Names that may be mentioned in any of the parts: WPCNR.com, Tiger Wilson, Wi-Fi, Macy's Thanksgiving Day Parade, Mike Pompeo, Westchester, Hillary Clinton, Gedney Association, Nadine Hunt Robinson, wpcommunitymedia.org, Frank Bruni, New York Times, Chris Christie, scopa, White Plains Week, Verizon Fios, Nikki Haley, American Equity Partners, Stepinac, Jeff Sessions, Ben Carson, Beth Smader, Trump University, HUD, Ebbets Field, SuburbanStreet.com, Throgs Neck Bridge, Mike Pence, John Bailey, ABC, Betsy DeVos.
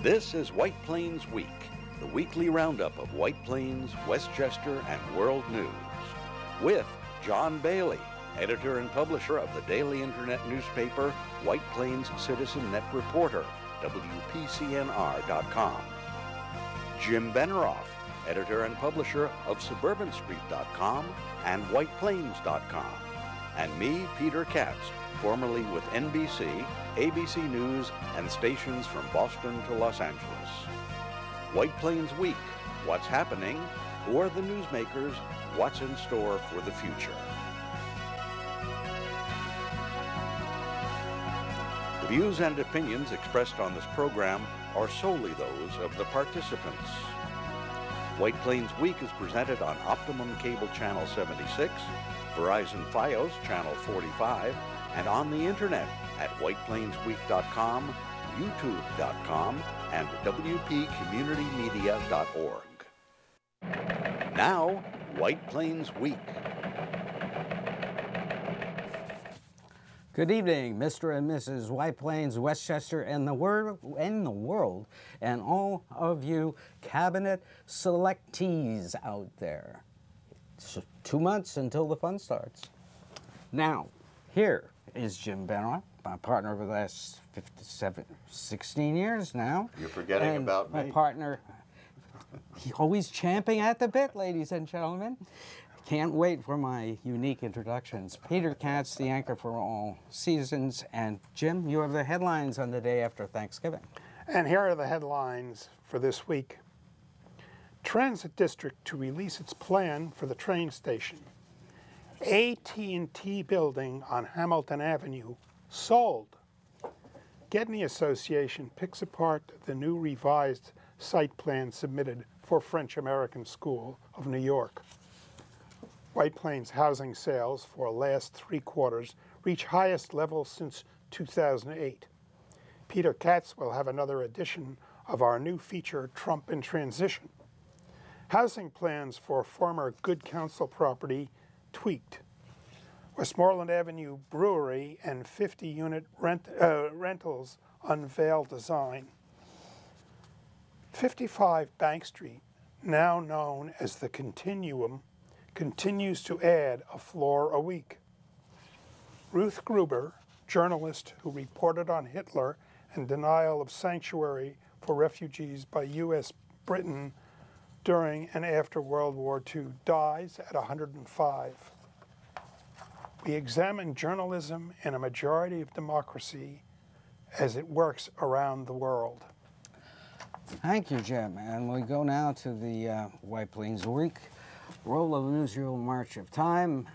This is White Plains Week, the weekly roundup of White Plains, Westchester, and world news, with John Bailey, editor and publisher of the daily internet newspaper, White Plains Citizen Net Reporter, WPCNR.com. Jim Benerofe, editor and publisher of SuburbanStreet.com and WhitePlains.com. And me, Peter Katz, formerly with NBC, ABC News, and stations from Boston to Los Angeles. White Plains Week, what's happening, who are the newsmakers, what's in store for the future. The views and opinions expressed on this program are solely those of the participants. White Plains Week is presented on Optimum Cable Channel 76, Verizon Fios Channel 45, and on the internet at whiteplainsweek.com, youtube.com, and wpcommunitymedia.org. Now, White Plains Week. Good evening, Mr. and Mrs. White Plains, Westchester, and the world, and all of you cabinet selectees out there. It's 2 months until the fun starts. Now, here is Jim Benerofe, my partner over the last 16 years now. You're forgetting about me. My partner, he's always champing at the bit, ladies and gentlemen. Can't wait for my unique introductions. Peter Katz, the anchor for all seasons, and Jim, you have the headlines on the day after Thanksgiving. And here are the headlines for this week. Transit District to release its plan for the train station. AT&T building on Hamilton Avenue sold. Gedney Association picks apart the new revised site plan submitted for French American School of New York. White Plains housing sales for last 3 quarters reach highest level since 2008. Peter Katz will have another edition of our new feature, Trump in Transition. Housing plans for former Good Counsel property tweaked. Westmoreland Avenue Brewery and 50-unit rentals unveil design. 55 Bank Street, now known as the Continuum, continues to add a floor a week. Ruth Gruber, journalist who reported on Hitler and denial of sanctuary for refugees by U.S. Britain during and after World War II, dies at 105. We examine journalism in a majority of democracy as it works around the world. Thank you, Jim. And we go now to the White Plains Week. Roll of the newsreel march of time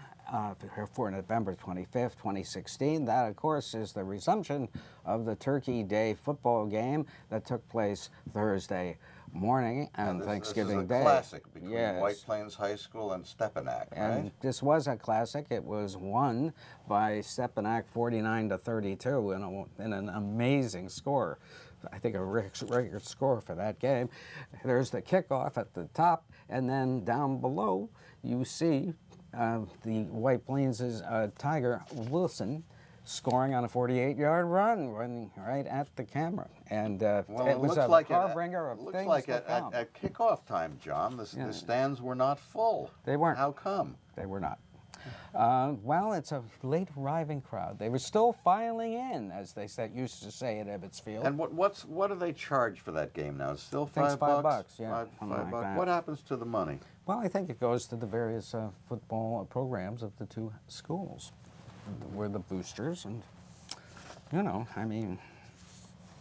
for November 25th, 2016. That, of course, is the resumption of the Turkey Day football game that took place Thursday morning on Thanksgiving Day. This is a classic between White Plains High School and Stepinac, right? And this was a classic. It was won by Stepinac 49-32 in an amazing score. I think a record score for that game. There's the kickoff at the top, and then down below you see the White Plains' Tiger Wilson scoring on a 48-yard run, running right at the camera. And well, it was a harbinger of things to come. It looks like at kickoff time, John, the stands were not full. They weren't. How come? They were not. Well, it's a late-arriving crowd. They were still filing in, as they used to say at Ebbets Field. And what do they charge for that game now? It's still $5? Yeah, $5. What happens to the money? Well, I think it goes to the various football programs of the two schools. We're the boosters, and, you know, I mean...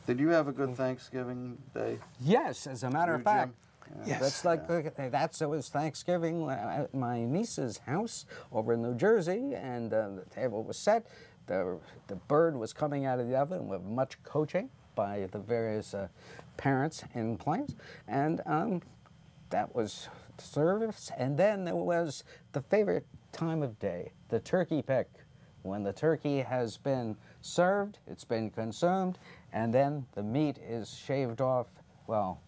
Did you have a good Thanksgiving Day? Yes, as a matter of fact. Jim? Yes. That's like it was Thanksgiving at my niece's house over in New Jersey, and the table was set. The bird was coming out of the oven with much coaching by the various parents in Plains, and that was service. And then there was the favorite time of day, the turkey pick, when the turkey has been served, it's been consumed, and then the meat is shaved off. Well,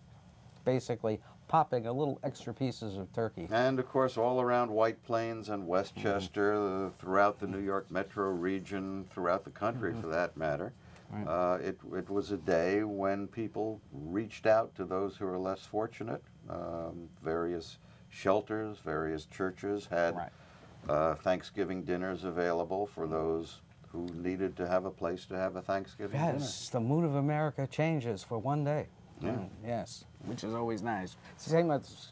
basically popping a little extra pieces of turkey. And of course, all around White Plains and Westchester, throughout the New York metro region, throughout the country for that matter, Right. It was a day when people reached out to those who were less fortunate. Various shelters, various churches had right. Thanksgiving dinners available for those who needed to have a place to have a Thanksgiving dinner. Yes, the mood of America changes for one day. Yeah. Yes, which is always nice. It's the same as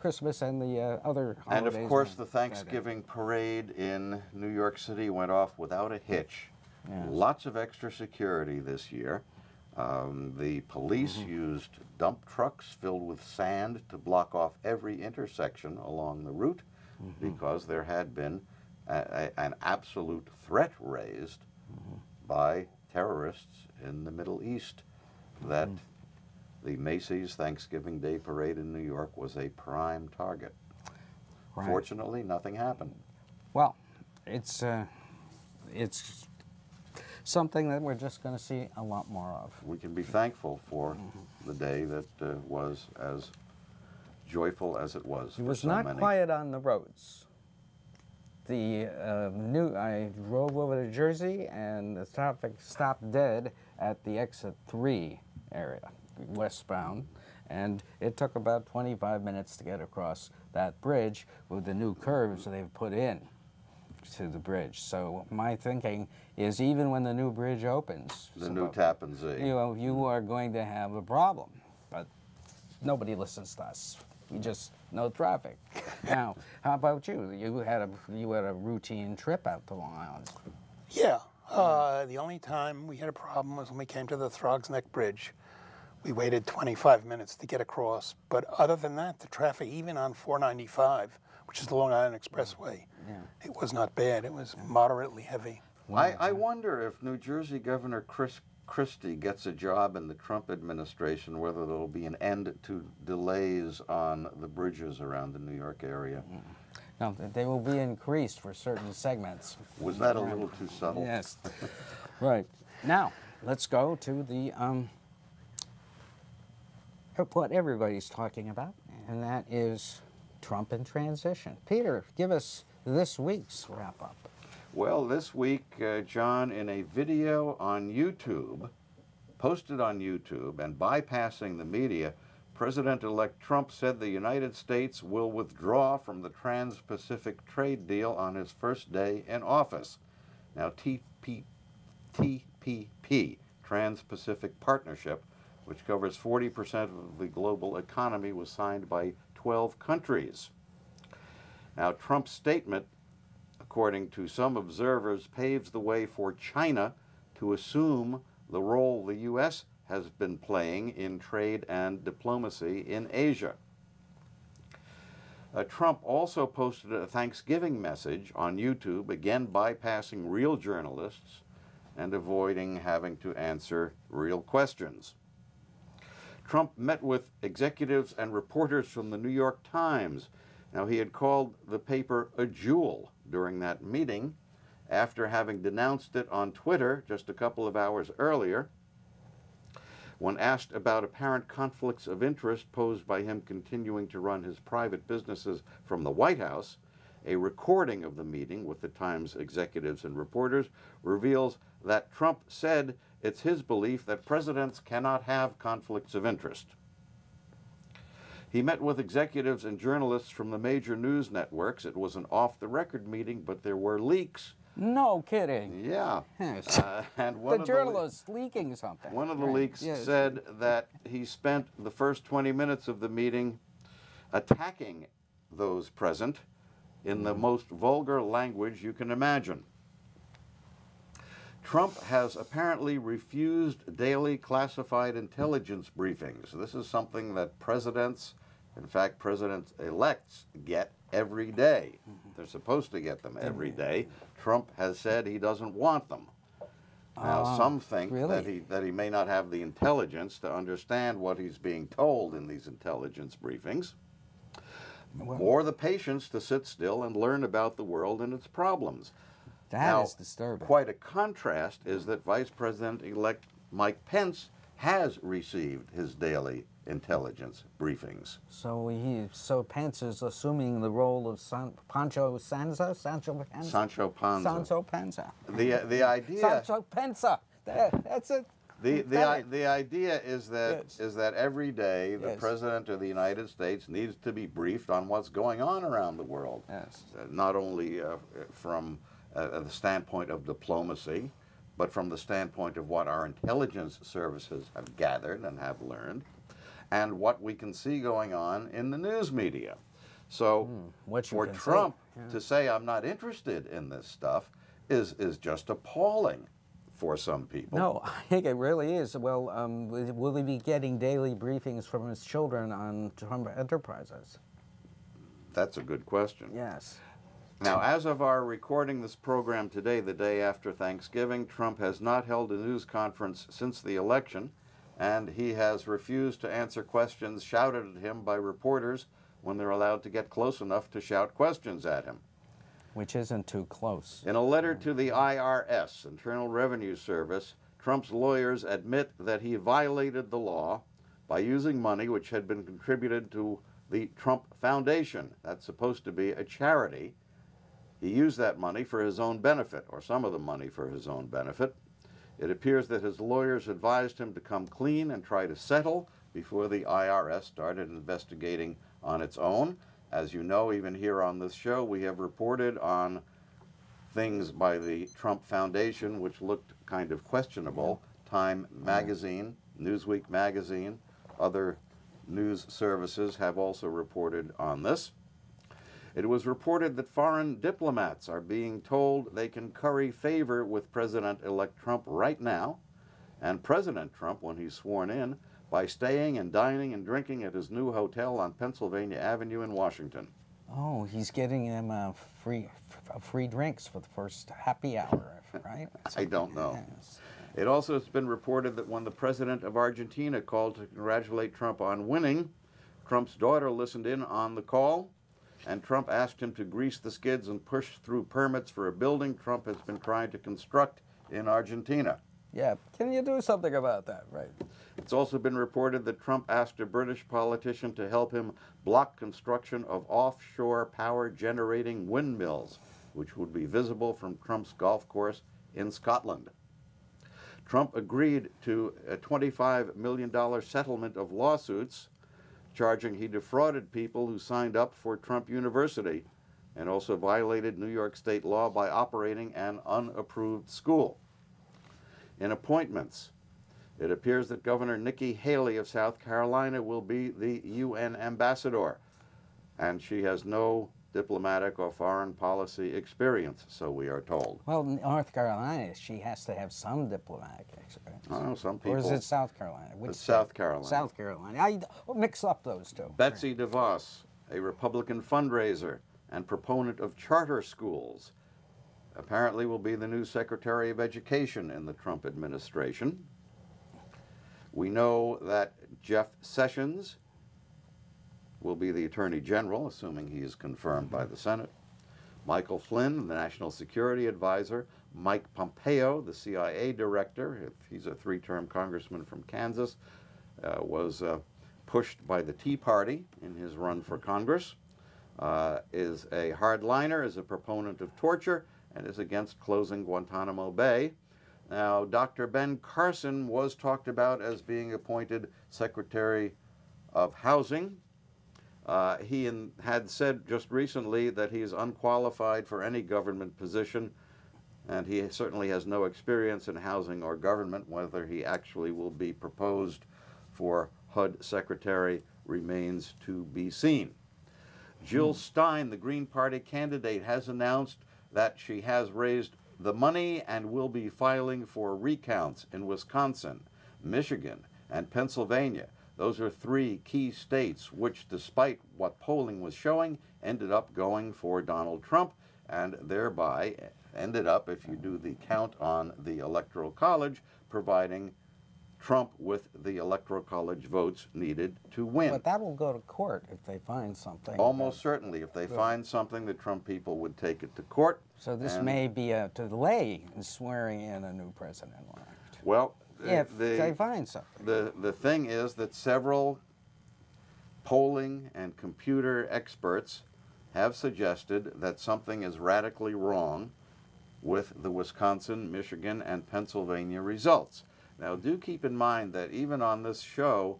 Christmas and the other holidays. And of course the Thanksgiving parade in New York City went off without a hitch. Yes. Lots of extra security this year. The police used dump trucks filled with sand to block off every intersection along the route because there had been an absolute threat raised by terrorists in the Middle East that the Macy's Thanksgiving Day Parade in New York was a prime target. Right. Fortunately, nothing happened. Well, it's something that we're just going to see a lot more of. We can be thankful for the day that was as joyful as it was. It was so not quiet on the roads. The I drove over to Jersey, and the traffic stopped dead at the exit 3 area, westbound, and it took about 25 minutes to get across that bridge with the new curves they've put in to the bridge. So my thinking is, even when the new bridge opens, the new Tappan Zee, you know, you are going to have a problem. But nobody listens to us. We just no traffic. Now, how about you? You had a routine trip out to Long Island. Yeah. The only time we had a problem was when we came to the Throgs Neck Bridge. We waited 25 minutes to get across. But other than that, the traffic, even on 495, which is the Long Island Expressway, it was not bad. It was moderately heavy. I wonder if New Jersey Governor Chris Christie gets a job in the Trump administration, whether there will be an end to delays on the bridges around the New York area. No, they will be increased for certain segments. Was that a little too subtle? Yes. Right. Now, let's go to the what everybody's talking about, and that is Trump in transition. Peter, give us this week's wrap-up. Well, this week, John, in a video on YouTube, posted on YouTube and bypassing the media, President-elect Trump said the United States will withdraw from the Trans-Pacific trade deal on his first day in office. Now, TPP, Trans-Pacific Partnership, which covers 40% of the global economy, was signed by 12 countries. Now, Trump's statement, according to some observers, paves the way for China to assume the role the U.S. has been playing in trade and diplomacy in Asia. Trump also posted a Thanksgiving message on YouTube, again bypassing real journalists and avoiding having to answer real questions. Trump met with executives and reporters from the New York Times. Now, he had called the paper a jewel during that meeting after having denounced it on Twitter just a couple of hours earlier. When asked about apparent conflicts of interest posed by him continuing to run his private businesses from the White House, a recording of the meeting with the Times executives and reporters reveals that Trump said it's his belief that presidents cannot have conflicts of interest. He met with executives and journalists from the major news networks. It was an off-the-record meeting, but there were leaks. No kidding. Yeah. Yes. And one of the journalists leaking something. One of the leaks said that he spent the first 20 minutes of the meeting attacking those present in the most vulgar language you can imagine. Trump has apparently refused daily classified intelligence briefings. This is something that presidents, in fact, presidents-elects, get every day. They're supposed to get them every day. Trump has said he doesn't want them. Now, some think that he may not have the intelligence to understand what he's being told in these intelligence briefings, or the patience to sit still and learn about the world and its problems. That is disturbing. Quite a contrast is that Vice President-elect Mike Pence has received his daily intelligence briefings. So Pence is assuming the role of Sancho Panza. The idea. Sancho Panza. That's it. The idea is that every day the President of the United States needs to be briefed on what's going on around the world. Yes. Not only from the standpoint of diplomacy, but from the standpoint of what our intelligence services have gathered and have learned, and what we can see going on in the news media. So for Trump to say, "I'm not interested in this stuff," is just appalling for some people. No, I think it really is. Well, will he be getting daily briefings from his children on Trump Enterprises? That's a good question. Yes. Now, as of our recording this program today, the day after Thanksgiving, Trump has not held a news conference since the election, and he has refused to answer questions shouted at him by reporters when they're allowed to get close enough to shout questions at him. Which isn't too close. In a letter to the IRS, Internal Revenue Service, Trump's lawyers admit that he violated the law by using money which had been contributed to the Trump Foundation. That's supposed to be a charity. He used that money for his own benefit, or some of the money for his own benefit. It appears that his lawyers advised him to come clean and try to settle before the IRS started investigating on its own. As you know, even here on this show, we have reported on things by the Trump Foundation which looked kind of questionable. Time magazine, Newsweek magazine, other news services have also reported on this. It was reported that foreign diplomats are being told they can curry favor with President-elect Trump right now, and President Trump, when he's sworn in, by staying and dining and drinking at his new hotel on Pennsylvania Avenue in Washington. Oh, he's getting them free drinks for the first happy hour, right? I don't know. Yes. It also has been reported that when the president of Argentina called to congratulate Trump on winning, Trump's daughter listened in on the call, and Trump asked him to grease the skids and push through permits for a building Trump has been trying to construct in Argentina. Yeah, can you do something about that, right? It's also been reported that Trump asked a British politician to help him block construction of offshore power-generating windmills, which would be visible from Trump's golf course in Scotland. Trump agreed to a $25 million settlement of lawsuits, charging he defrauded people who signed up for Trump University and also violated New York state law by operating an unapproved school. In appointments, it appears that Governor Nikki Haley of South Carolina will be the UN ambassador, and she has no diplomatic or foreign policy experience, so we are told. Well, North Carolina, she has to have some diplomatic experience. I don't know, some people... Or is it South Carolina? It's South Carolina. South Carolina. I mix up those two. Betsy DeVos, a Republican fundraiser and proponent of charter schools, apparently will be the new Secretary of Education in the Trump administration. We know that Jeff Sessions will be the Attorney General, assuming he is confirmed by the Senate. Michael Flynn, the National Security Advisor. Mike Pompeo, the CIA Director, he's a three-term congressman from Kansas, was pushed by the Tea Party in his run for Congress, is a hardliner, is a proponent of torture, and is against closing Guantanamo Bay. Now, Dr. Ben Carson was talked about as being appointed Secretary of Housing. He had said just recently that he is unqualified for any government position, and he certainly has no experience in housing or government. Whether he actually will be proposed for HUD Secretary remains to be seen. Jill Stein, the Green Party candidate, has announced that she has raised the money and will be filing for recounts in Wisconsin, Michigan, and Pennsylvania. Those are three key states which, despite what polling was showing, ended up going for Donald Trump, and thereby ended up, if you do the count on the Electoral College, providing Trump with the Electoral College votes needed to win. But that will go to court if they find something. Almost certainly. If they find something, the Trump people would take it to court. So this may be a delay in swearing in a new president-elect. Well, if they find something. The thing is that several polling and computer experts have suggested that something is radically wrong with the Wisconsin, Michigan, and Pennsylvania results. Now, do keep in mind that even on this show,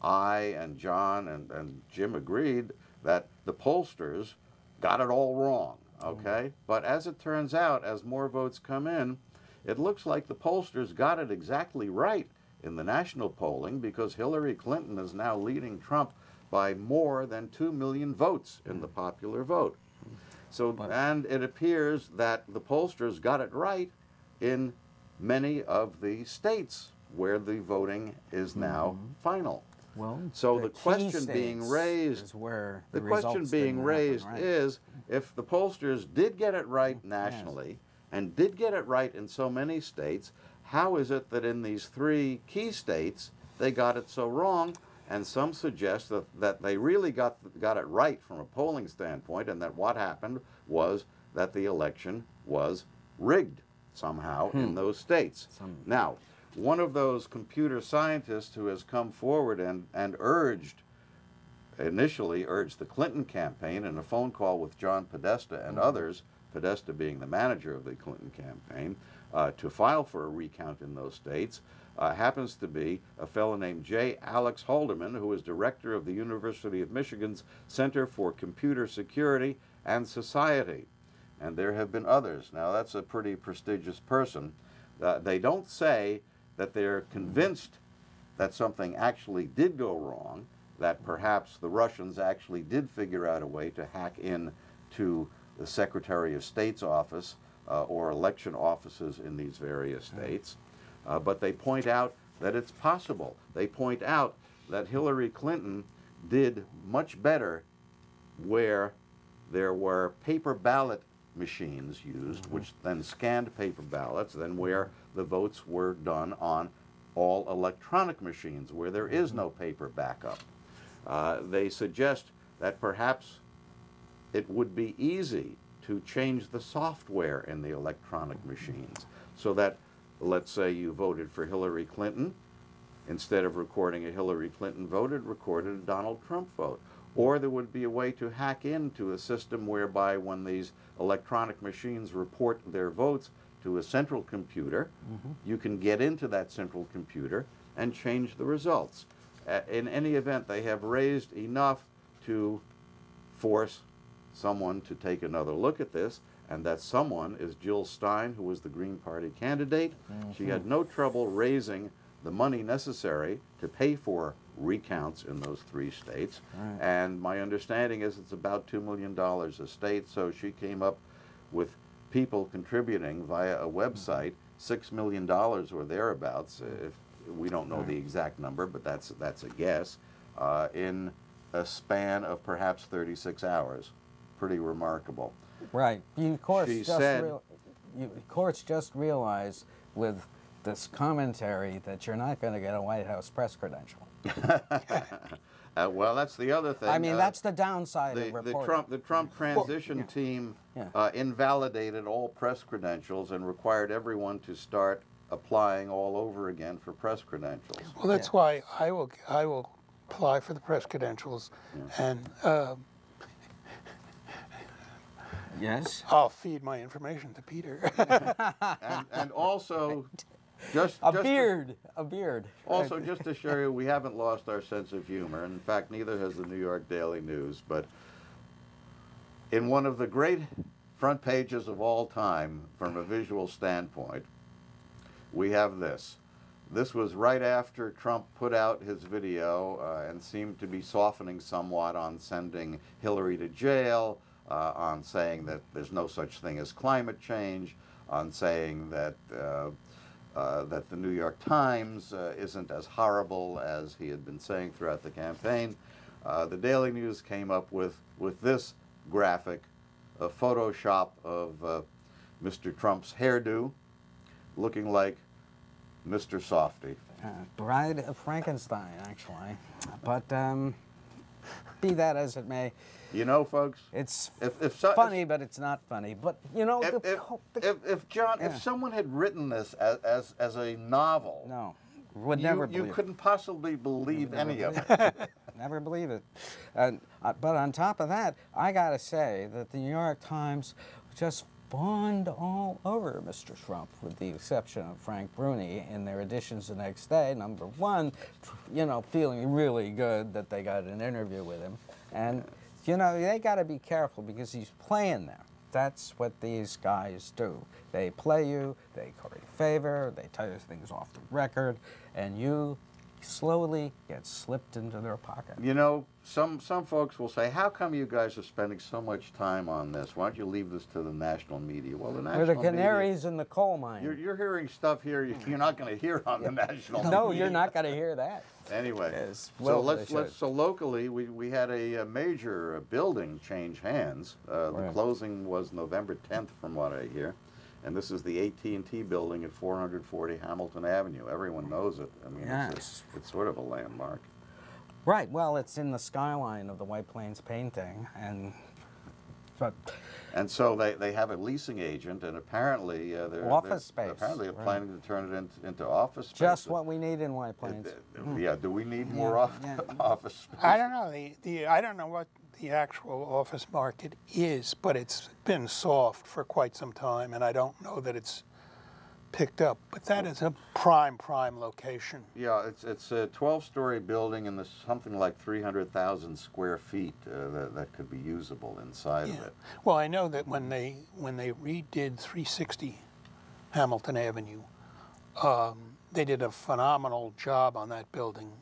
I and John and Jim agreed that the pollsters got it all wrong, okay? Mm. But as it turns out, as more votes come in, it looks like the pollsters got it exactly right in the national polling, because Hillary Clinton is now leading Trump by more than 2 million votes in the popular vote. So, and it appears that the pollsters got it right in many of the states where the voting is now final. Well, so the question being raised is where the question being raised is, if the pollsters did get it right nationally and did get it right in so many states, how is it that in these three key states they got it so wrong? And some suggest that they really got it right from a polling standpoint, and that what happened was that the election was rigged somehow in those states. Now, one of those computer scientists who has come forward and initially urged the Clinton campaign in a phone call with John Podesta and others, Podesta being the manager of the Clinton campaign, to file for a recount in those states, happens to be a fellow named J. Alex Halderman, who is director of the University of Michigan's Center for Computer Security and Society. And there have been others. Now, that's a pretty prestigious person. They don't say that they're convinced that something actually did go wrong, that perhaps the Russians actually did figure out a way to hack in to the Secretary of State's office or election offices in these various states. But they point out that it's possible. They point out that Hillary Clinton did much better where there were paper ballot machines used, which then scanned paper ballots, than where the votes were done on all electronic machines, where there is no paper backup. They suggest that perhaps it would be easy to change the software in the electronic machines so that, let's say you voted for Hillary Clinton, instead of recording a Hillary Clinton vote, it recorded a Donald Trump vote. Or there would be a way to hack into a system whereby when these electronic machines report their votes to a central computer, you can get into that central computer and change the results. In any event, they have raised enough to force someone to take another look at this, and that someone is Jill Stein, who was the Green Party candidate. She had no trouble raising the money necessary to pay for recounts in those three states. And my understanding is it's about $2 million a state, so she came up with people contributing via a website, $6 million or thereabouts, if we don't know the exact number, but that's a guess, in a span of perhaps 36 hours. Pretty remarcable. Right. You, of course, just realize with this commentary that you're not going to get a White House press credential. Well, that's the other thing. I mean, that's the downside of reporting. The Trump transition team invalidated all press credentials and required everyone to start applying all over again for press credentials. Well, that's why I will apply for the press credentials, and I'll feed my information to Peter. and also. Just a beard. Also, just to show you, we haven't lost our sense of humor. In fact, neither has the New York Daily News. But in one of the great front pages of all time, from a visual standpoint, we have this. This was right after Trump put out his video and seemed to be softening somewhat on sending Hillary to jail, on saying that there's no such thing as climate change, on saying that that the New York Times isn't as horrible as he had been saying throughout the campaign. The Daily News came up with this graphic, a Photoshop of Mr. Trump's hairdo, looking like Mr. Softy. Bride of Frankenstein, actually. But be that as it may. You know, folks, it's funny, but it's not funny. But you know, if someone had written this as a novel, you couldn't possibly believe any of it. Never believe it. But on top of that, I gotta say that the New York Times just spawned all over Mr. Trump, with the exception of Frank Bruni in their editions the next day. Number one, you know, feeling really good that they got an interview with him. And, you know, they got to be careful because he's playing them. That's what these guys do. They play you, they curry favor, they tell you things off the record, and you slowly get slipped into their pocket. You know, some folks will say, how come you guys are spending so much time on this? Why don't you leave this to the national media? Well, the national media... We're the canaries in the coal mine. You're hearing stuff here you're not going to hear on the national media. No, you're not going to hear that. Anyway, well, so locally, we had a major building change hands. The closing was November 10th, from what I hear. And this is the AT&T building at 440 Hamilton Avenue. Everyone knows it. I mean, it's sort of a landmark. Right. Well, it's in the skyline of the White Plains painting. And so they have a leasing agent, and apparently they're planning to turn it into office space. Just what we need in White Plains. Yeah. Do we need more office space? I don't know. I don't know what the actual office market is, but it's been soft for quite some time, and I don't know that it's picked up. But that is a prime location. Yeah, it's a 12-story building, and there's something like 300,000 square feet that could be usable inside of it. Well, I know that when they redid 360 Hamilton Avenue, they did a phenomenal job on that building.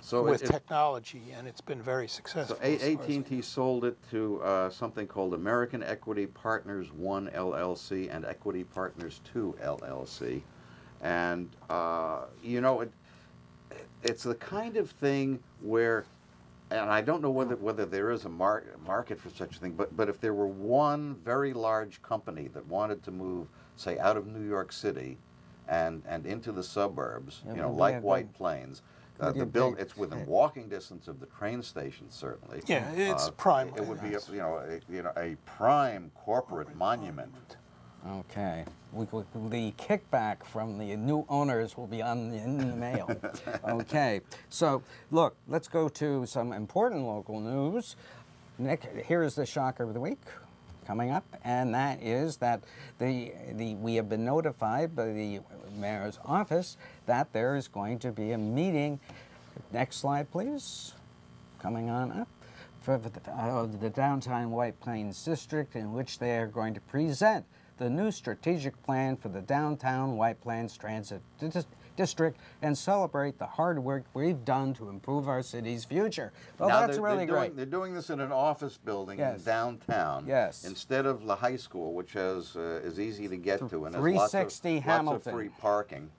So with technology, and it's been very successful. So AT&T sold it to something called American Equity Partners 1 LLC and Equity Partners 2 LLC. And, you know, it's the kind of thing where, and I don't know whether there is a market for such a thing, but if there were one very large company that wanted to move, say, out of New York City and into the suburbs, you know, like White Plains, it's within walking distance of the train station, certainly. Yeah, it's prime. It would be, a prime corporate monument. Okay. The kickback from the new owners will be in the mail. Okay. So, look, let's go to some important local news. Nick, here is the shocker of the week coming up, and that is that we have been notified by the mayor's office that there is going to be a meeting, next slide please, coming on up, of the downtown White Plains district, in which they are going to present the new strategic plan for the downtown White Plains transit district and celebrate the hard work we've done to improve our city's future. Well, now that's really great. They're doing this in an office building in downtown, instead of the high school, which has is easy to get to and has lots of free parking.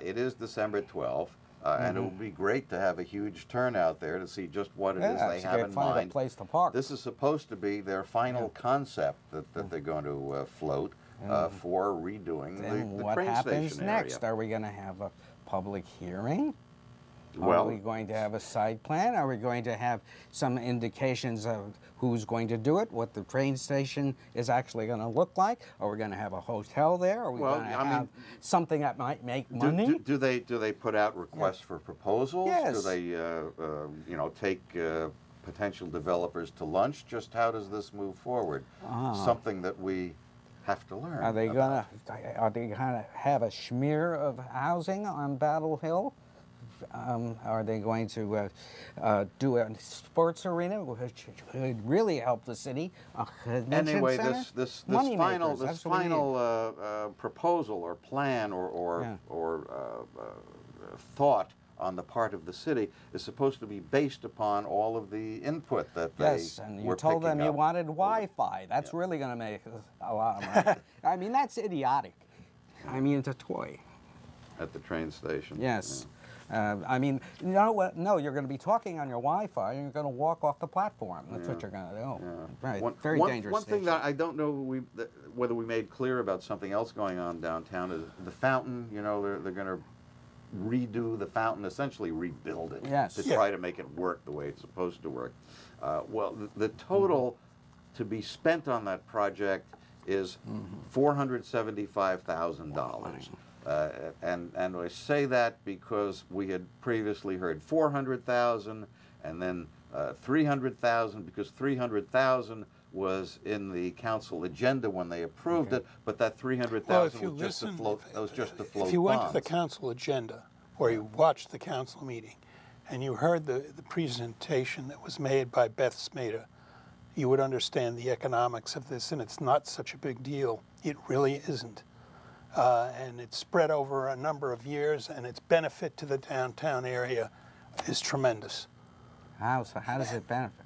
It is December 12th, and it would be great to have a huge turnout there to see just what it is they have in mind. A place to park. This is supposed to be their final concept that they're going to float. For redoing the train station next area. Are we going to have a public hearing? Are we going to have a site plan? Are we going to have some indications of who's going to do it, what the train station is actually going to look like? Are we going to have a hotel there? Are we going to have something that might make money? Do they put out requests for proposals? Yes. Do they take potential developers to lunch? Just how does this move forward? Something that we have to learn. Are they gonna have a schmear of housing on Battle Hill? Are they going to do a sports arena, which would really help the city? Anyway, this final proposal or plan or thought on the part of the city is supposed to be based upon all of the input that they and you told them you wanted Wi-Fi. That's really going to make a lot of money. I mean, that's idiotic. I mean, it's a toy. At the train station. Yes. Yeah. I mean, you know what? No, you're going to be talking on your Wi-Fi and you're going to walk off the platform. That's what you're going to do. Yeah. Right. Very dangerous. One thing that I don't know whether we made clear about something else going on downtown is the fountain. You know, they're going to redo the fountain, essentially rebuild it to try to make it work the way it's supposed to work. Well, the total to be spent on that project is $475,000. And I say that because we had previously heard $400,000 and then $300,000, because $300,000 was in the council agenda when they approved it, but that $300,000 was just to float. If you went to the council agenda, or you watched the council meeting, and you heard the presentation that was made by Beth Smader, you would understand the economics of this, and it's not such a big deal. It really isn't. And it's spread over a number of years, and its benefit to the downtown area is tremendous. How? So how does it benefit?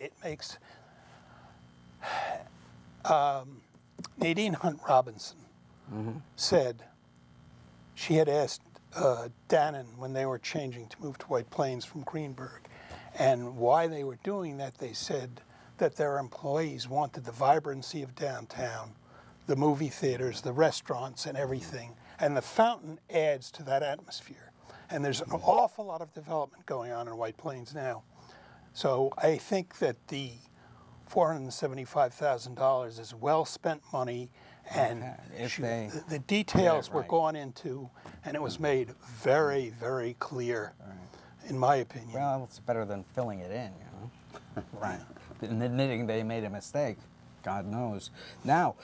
It makes... Nadine Hunt Robinson said she had asked Dannon when they were changing to move to White Plains from Greenberg, and why they were doing that. They said that their employees wanted the vibrancy of downtown, the movie theaters, the restaurants, and everything, and the fountain adds to that atmosphere. And there's an awful lot of development going on in White Plains now. So I think that the $475,000 is well spent money, and the details were gone into, and it was made very, very clear, in my opinion. Well, it's better than filling it in, you know. Admitting they made a mistake, God knows. Now,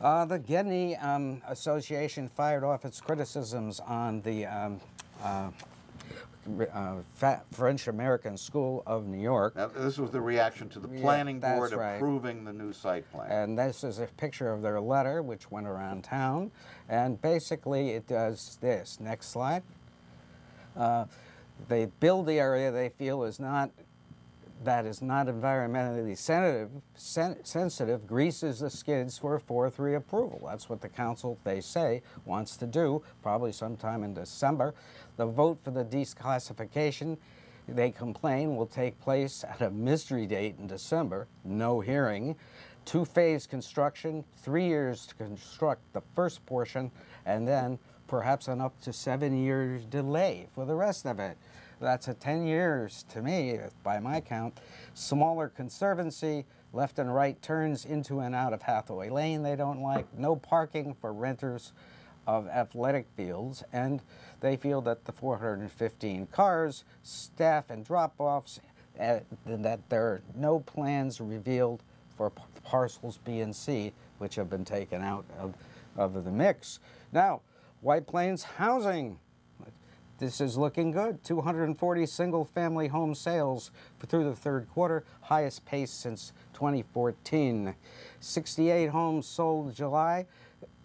the Gedney Association fired off its criticisms on the French American School of New York. Now, this was the reaction to the planning board approving the new site plan. And this is a picture of their letter, which went around town. And basically, it does this. Next slide. They build the area they feel is not environmentally sensitive, greases the skids for a 4-3 approval. That's what the council, they say, wants to do, probably sometime in December. The vote for the declassification, they complain, will take place at a mystery date in December, no hearing. Two-phase construction, 3 years to construct the first portion, and then perhaps an up to 7-year delay for the rest of it. That's a 10 years to me, by my count. Smaller conservancy, left and right turns into and out of Hathaway Lane they don't like, no parking for renters of athletic fields, and they feel that the 415 cars, staff and drop-offs, that there are no plans revealed for parcels B and C, which have been taken out of the mix. Now, White Plains housing. This is looking good. 240 single-family home sales through the third quarter, highest pace since 2014. 68 homes sold July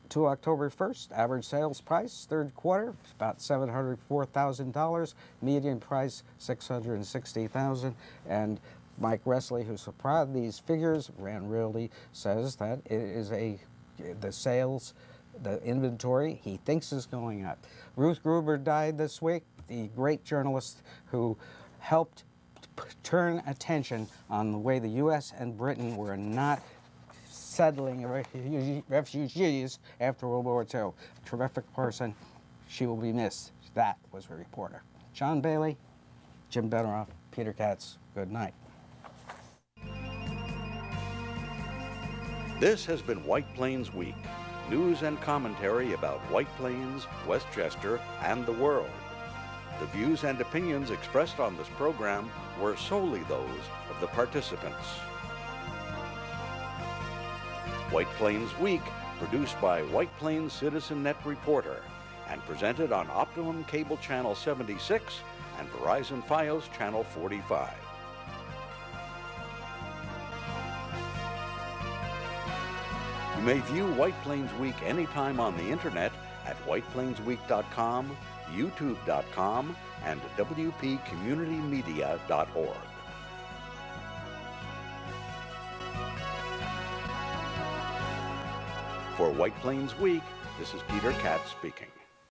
to October 1st. Average sales price, third quarter, about $704,000. Median price, $660,000. And Mike Wressley, who supplied these figures, ran realty, says that it is the sales, the inventory, he thinks is going up. Ruth Gruber died this week, the great journalist who helped turn attention on the way the U.S. and Britain were not settling refugees after World War II. A terrific person. She will be missed. That was a reporter. John Bailey, Jim Benerofe, Peter Katz, good night. This has been White Plains Week. News and commentary about White Plains, Westchester, and the world. The views and opinions expressed on this program were solely those of the participants. White Plains Week, produced by White Plains Citizen Net Reporter and presented on Optimum Cable Channel 76 and Verizon Fios Channel 45. You may view White Plains Week anytime on the internet at whiteplainsweek.com, youtube.com, and wpcommunitymedia.org. For White Plains Week, this is Peter Katz speaking.